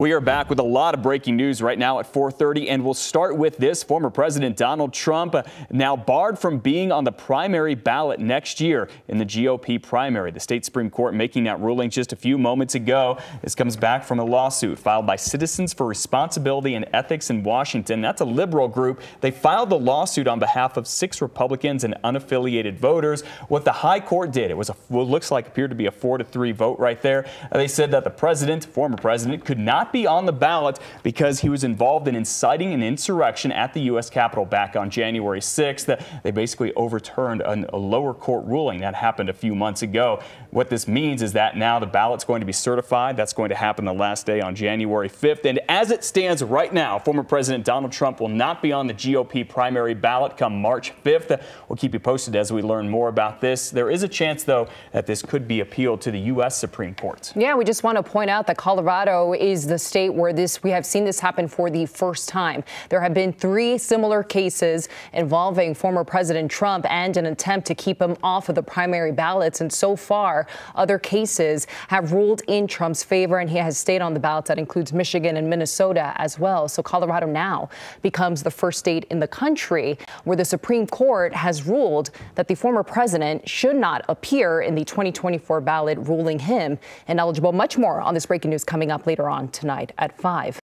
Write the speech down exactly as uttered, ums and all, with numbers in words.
We are back with a lot of breaking news right now at four thirty, and we'll start with this. Former President Donald Trump now barred from being on the primary ballot next year in the G O P primary. The state Supreme Court making that ruling just a few moments ago. This comes back from a lawsuit filed by Citizens for Responsibility and Ethics in Washington. That's a liberal group. They filed the lawsuit on behalf of six Republicans and unaffiliated voters. What the high court did, it was a, what looks like appeared to be a four to three vote right there. They said that the president, former president, could not be on the ballot because he was involved in inciting an insurrection at the U S Capitol back on January sixth. They basically overturned an, a lower court ruling that happened a few months ago. What this means is that now the ballot's going to be certified. That's going to happen the last day on January fifth. And as it stands right now, former President Donald Trump will not be on the G O P primary ballot come March fifth. We'll keep you posted as we learn more about this. There is a chance, though, that this could be appealed to the U S Supreme Court. Yeah, we just want to point out that Colorado is the state where this we have seen this happen for the first time. There have been three similar cases involving former President Trump and an attempt to keep him off of the primary ballots. And so far, other cases have ruled in Trump's favor, and he has stayed on the ballots. That includes Michigan and Minnesota as well. So Colorado now becomes the first state in the country where the Supreme Court has ruled that the former president should not appear in the twenty twenty-four ballot, ruling him ineligible. Much more on this breaking news coming up later on tonight at five.